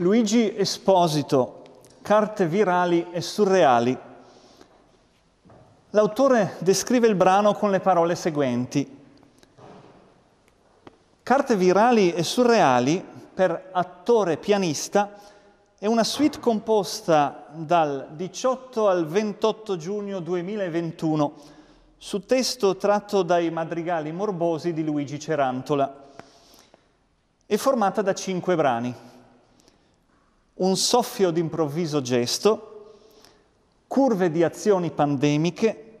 Luigi Esposito, Carte virali e surreali. L'autore descrive il brano con le parole seguenti. Carte virali e surreali, per attore pianista, è una suite composta dal 18 al 28 giugno 2021 su testo tratto dai Madrigali morbosi di Luigi Cerantola. È formata da 5 brani. Un soffio d'improvviso gesto, curve di azioni pandemiche,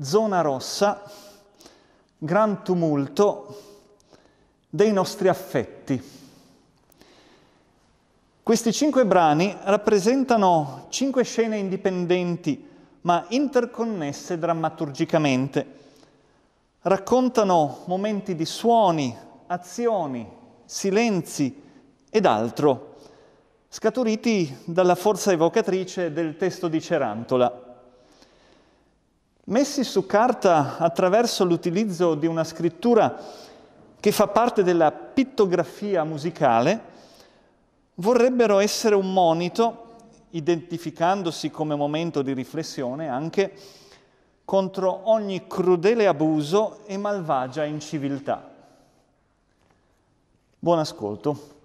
zona rossa, gran tumulto dei nostri affetti. Questi 5 brani rappresentano 5 scene indipendenti, ma interconnesse drammaturgicamente. Raccontano momenti di suoni, azioni, silenzi ed altro, scaturiti dalla forza evocatrice del testo di Cerantola. Messi su carta attraverso l'utilizzo di una scrittura che fa parte della pittografia musicale, vorrebbero essere un monito, identificandosi come momento di riflessione anche contro ogni crudele abuso e malvagia inciviltà. Buon ascolto.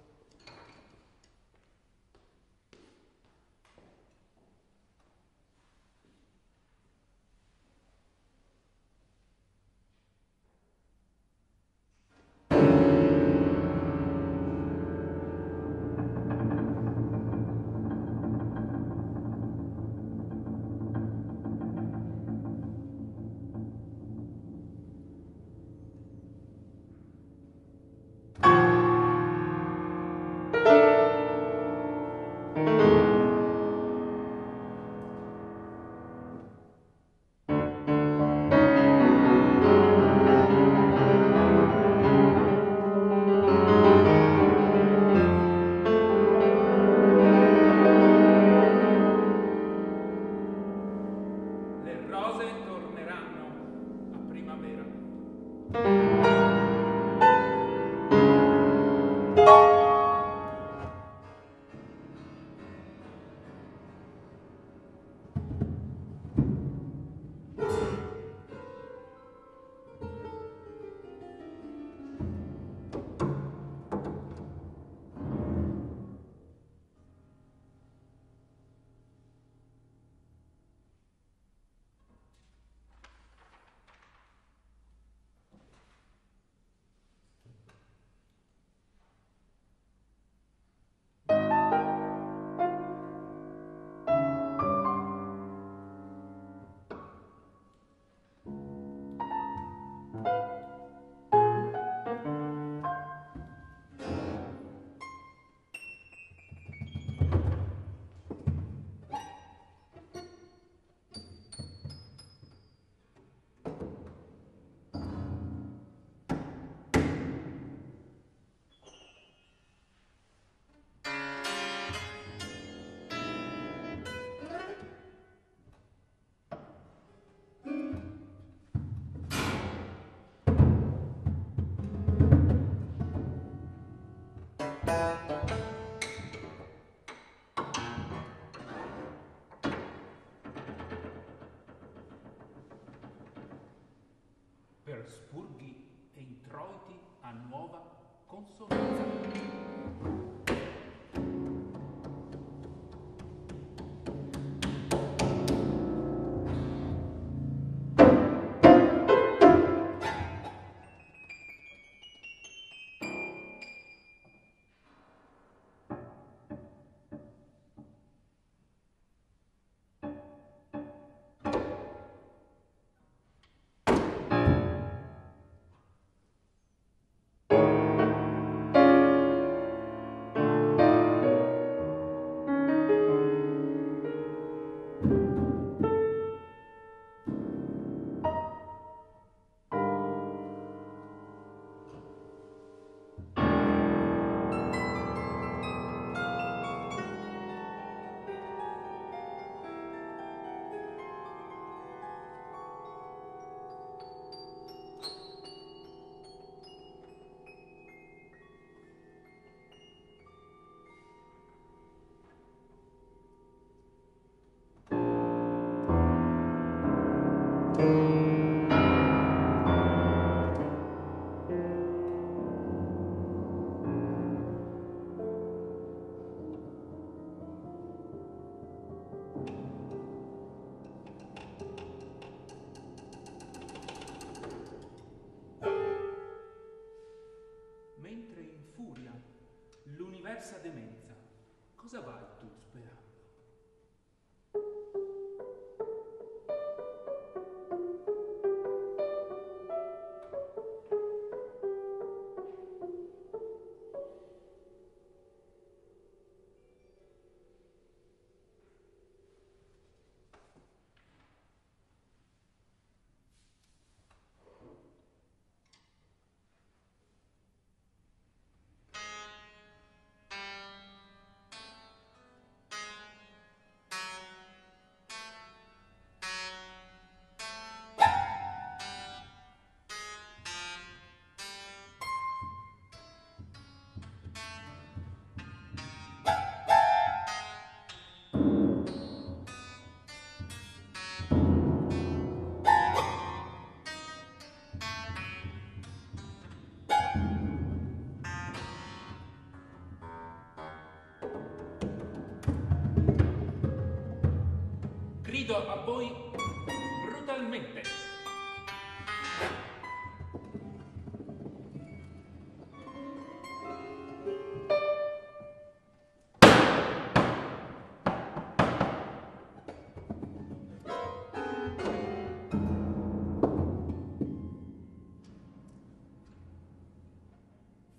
Per spurghi e introiti a nuova consonanza. L'universa demenza, cosa vai tu sperando? Grido a voi brutalmente.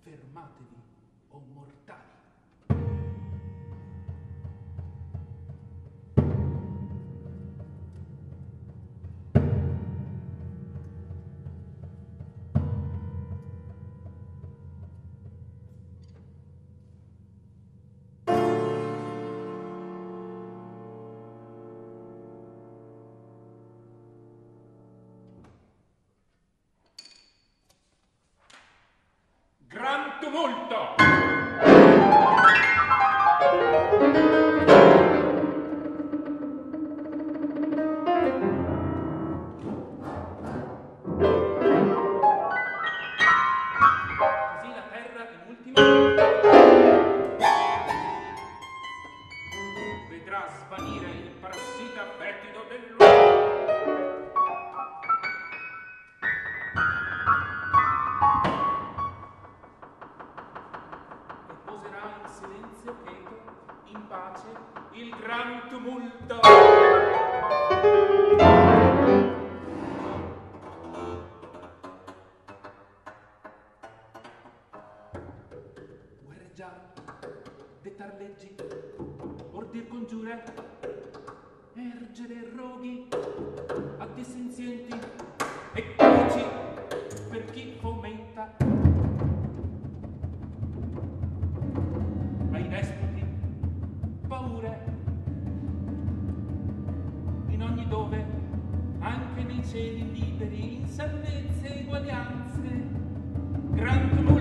Fermatevi, o mortali. Gran tumulto! Così la terra in ultima vedrà svanire il parassita fetido dell'uomo. Silenzio quieto, in pace, il gran tumulto. Guerreggiare, dettar leggi, ordir congiure, ergere roghi a dissenzienti e cruci per chi fomenta. Despoti, paure, in ogni dove, anche nei cieli liberi, insannezze e eguaglianze, gran tumulto.